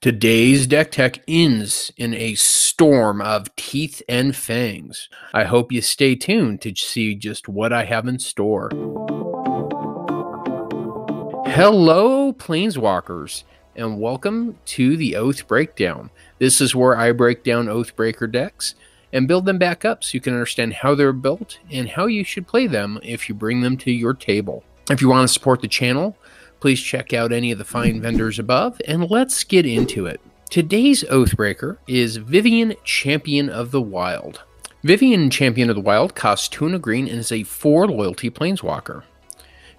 Today's deck tech ends in a storm of teeth and fangs. I hope you stay tuned to see just what I have in store. Hello, Planeswalkers, and welcome to the Oath Breakdown. This is where I break down Oathbreaker decks and build them back up so you can understand how they're built and how you should play them if you bring them to your table. If you want to support the channel, please check out any of the fine vendors above, and let's get into it. Today's Oathbreaker is Vivian, Champion of the Wild. Vivian, Champion of the Wild, costs 2 and a green and is a 4 loyalty Planeswalker.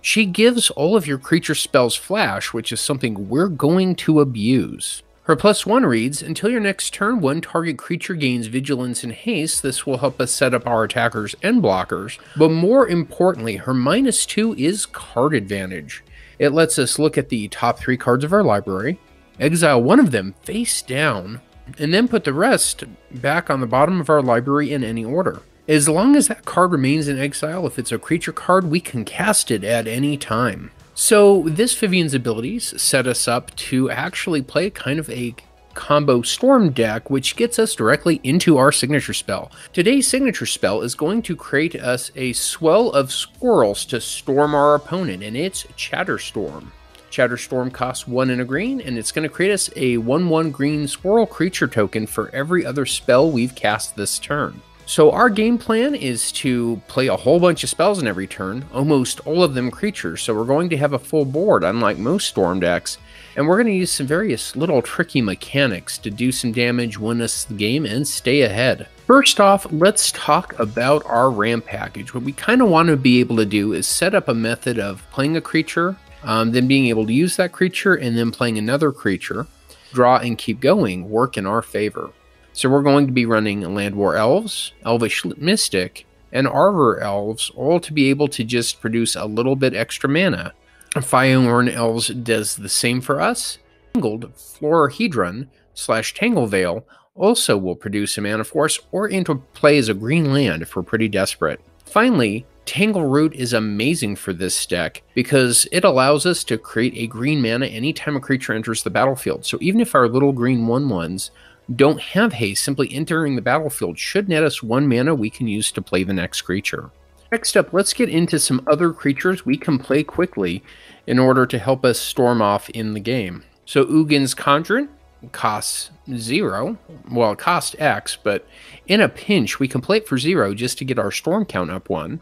She gives all of your creature spells flash, which is something we're going to abuse. Her +1 reads, until your next turn, one target creature gains vigilance and haste. This will help us set up our attackers and blockers. But more importantly, her -2 is card advantage. It lets us look at the top 3 cards of our library, exile one of them face down, and then put the rest back on the bottom of our library in any order. As long as that card remains in exile, if it's a creature card, we can cast it at any time. So this Vivian's abilities set us up to actually play kind of a combo storm deck, which gets us directly into our signature spell. Today's signature spell is going to create us a swell of squirrels to storm our opponent, and it's Chatterstorm. Chatterstorm costs 1 and a green, and it's going to create us a 1/1 green squirrel creature token for every other spell we've cast this turn. So our game plan is to play a whole bunch of spells in every turn, almost all of them creatures, so we're going to have a full board, unlike most storm decks, and we're going to use some various little tricky mechanics to do some damage, win us the game, and stay ahead. First off, let's talk about our ramp package. What we kind of want to be able to do is set up a method of playing a creature, then being able to use that creature, and then playing another creature. Draw and keep going work in our favor. So we're going to be running Landwar Elves, Elvish Mystic, and Arbor Elves, all to be able to just produce a little bit extra mana. Fireborn Elves does the same for us. Tangled Florahedron / Tangle Vale also will produce a mana for us, or into play as a green land if we're pretty desperate. Finally, Tangle Root is amazing for this deck because it allows us to create a green mana anytime a creature enters the battlefield. So even if our little green 1/1s don't have haste, simply entering the battlefield should net us 1 mana we can use to play the next creature. Next up, let's get into some other creatures we can play quickly in order to help us storm off in the game. So Ugin's Conjurant costs 0. Well, it costs X, but in a pinch, we can play it for 0 just to get our storm count up 1.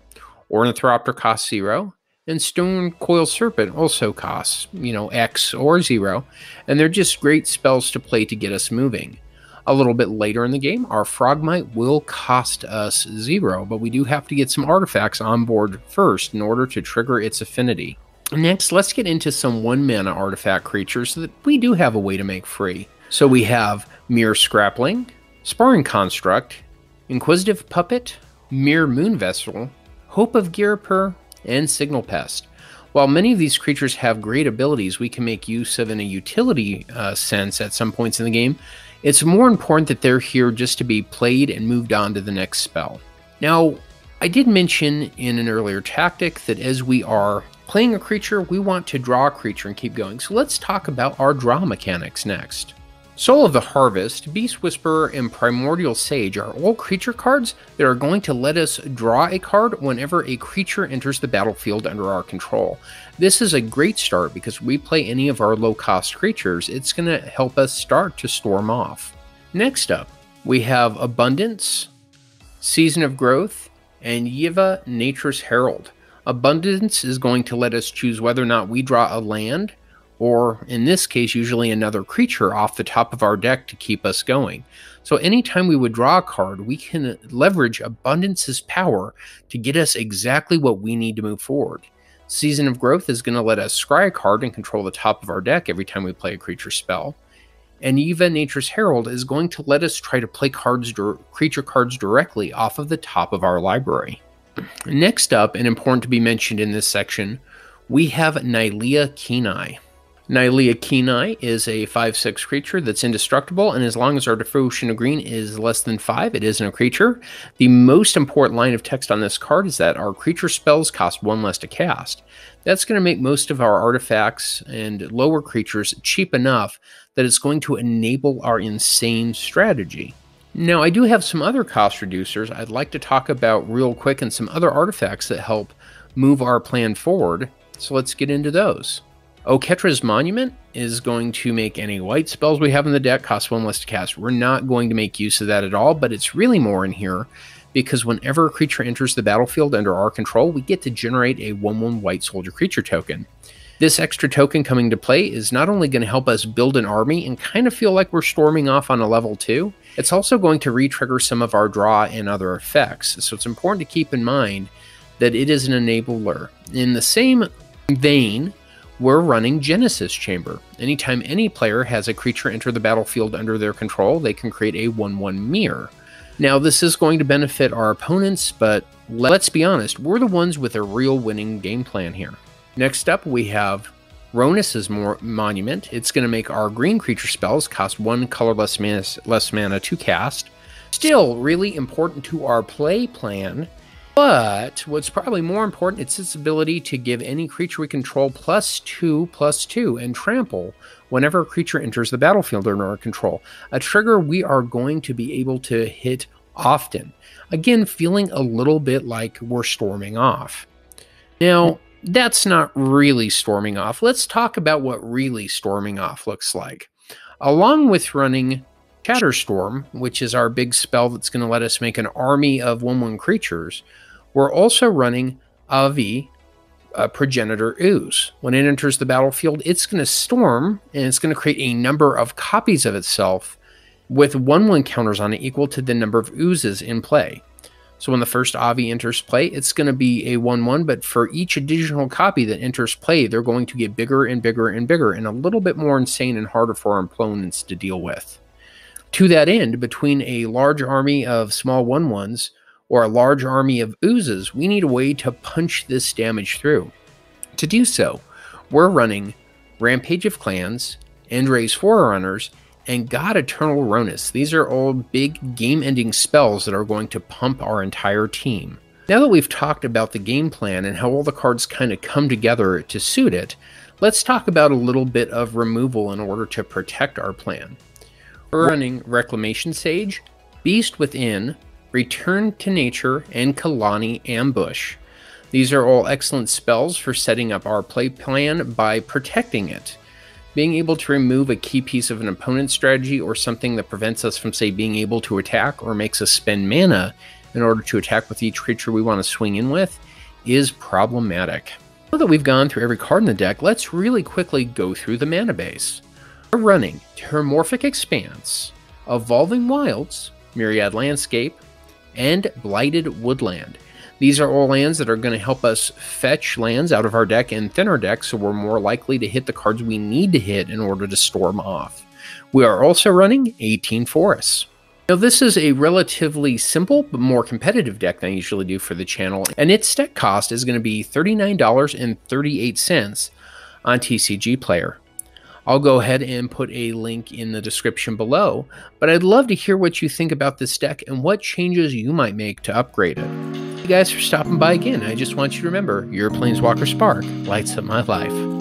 Ornithopter costs 0. And Stone Coil Serpent also costs, X or 0. And they're just great spells to play to get us moving. A little bit later in the game, our Frogmite will cost us 0, but we do have to get some artifacts on board first in order to trigger its affinity. Next, let's get into some 1 mana artifact creatures that we do have a way to make free. So we have Mirror Scrapling, Sparring Construct, Inquisitive Puppet, Mirror Moon Vessel, Hope of Ghirapur, and Signal Pest. While many of these creatures have great abilities we can make use of in a utility sense at some points in the game, it's more important that they're here just to be played and moved on to the next spell. Now, I did mention in an earlier tactic that as we are playing a creature, we want to draw a creature and keep going. So let's talk about our draw mechanics next. Soul of the Harvest, Beast Whisperer, and Primordial Sage are all creature cards that are going to let us draw a card whenever a creature enters the battlefield under our control. This is a great start because we play any of our low-cost creatures, it's going to help us start to storm off. Next up, we have Abundance, Season of Growth, and Yeva Nature's Herald. Abundance is going to let us choose whether or not we draw a land, or in this case, usually another creature off the top of our deck to keep us going. So anytime we would draw a card, we can leverage Abundance's power to get us exactly what we need to move forward. Season of Growth is going to let us scry a card and control the top of our deck every time we play a creature spell. And Yeva Nature's Herald is going to let us try to play creature cards directly off of the top of our library. Next up, and important to be mentioned in this section, we have Nylea Keen-Eyed. Nylea Keen-Eyed is a 5/6 creature that's indestructible, and as long as our devotion of green is less than 5, it isn't a creature. The most important line of text on this card is that our creature spells cost 1 less to cast. That's going to make most of our artifacts and lower creatures cheap enough that it's going to enable our insane strategy. Now, I do have some other cost reducers I'd like to talk about real quick and some other artifacts that help move our plan forward, so let's get into those. Oketra's Monument is going to make any white spells we have in the deck cost 1 less to cast. We're not going to make use of that at all, but it's really more in here because whenever a creature enters the battlefield under our control, we get to generate a 1/1 white soldier creature token. This extra token coming to play is not only going to help us build an army and kind of feel like we're storming off on a level 2, it's also going to re-trigger some of our draw and other effects, so it's important to keep in mind that it is an enabler. In the same vein, we're running Genesis Chamber. Anytime any player has a creature enter the battlefield under their control, they can create a 1/1 mirror. Now, this is going to benefit our opponents, but let's be honest, we're the ones with a real winning game plan here. Next up, we have Ronus' Monument. It's going to make our green creature spells cost 1 colorless less mana to cast. Still really important to our play plan. But what's probably more important, it's its ability to give any creature we control +2/+2 and trample whenever a creature enters the battlefield under our control. A trigger we are going to be able to hit often. Again, feeling a little bit like we're storming off. Now, that's not really storming off. Let's talk about what really storming off looks like. Along with running Chatterstorm, which is our big spell that's going to let us make an army of 1/1 creatures, we're also running Progenitor Ooze. When it enters the battlefield, it's going to storm, and it's going to create a number of copies of itself with 1/1 counters on it equal to the number of oozes in play. So when the first Avi enters play, it's going to be a 1/1, but for each additional copy that enters play, they're going to get bigger and bigger and bigger and a little bit more insane and harder for our opponents to deal with. To that end, between a large army of small 1/1s or a large army of oozes, we need a way to punch this damage through. To do so, we're running Rampage of Clans, Endray's Forerunners, and God Eternal Ronus. These are all big game-ending spells that are going to pump our entire team. Now that we've talked about the game plan and how all the cards kind of come together to suit it, let's talk about a little bit of removal in order to protect our plan. We're running Reclamation Sage, Beast Within, Return to Nature, and Kalani Ambush. These are all excellent spells for setting up our play plan by protecting it. Being able to remove a key piece of an opponent's strategy or something that prevents us from, say, being able to attack or makes us spend mana in order to attack with each creature we want to swing in with is problematic. Now that we've gone through every card in the deck, let's really quickly go through the mana base. We're running Terramorphic Expanse, Evolving Wilds, Myriad Landscape, and Blighted Woodland. These are all lands that are going to help us fetch lands out of our deck and thin our deck, so we're more likely to hit the cards we need to hit in order to storm off. We are also running 18 Forests. Now, this is a relatively simple but more competitive deck than I usually do for the channel, and its deck cost is going to be $39.38 on TCG Player. I'll go ahead and put a link in the description below, but I'd love to hear what you think about this deck and what changes you might make to upgrade it. Guys, for stopping by again. I just want you to remember, your Planeswalker spark lights up my life.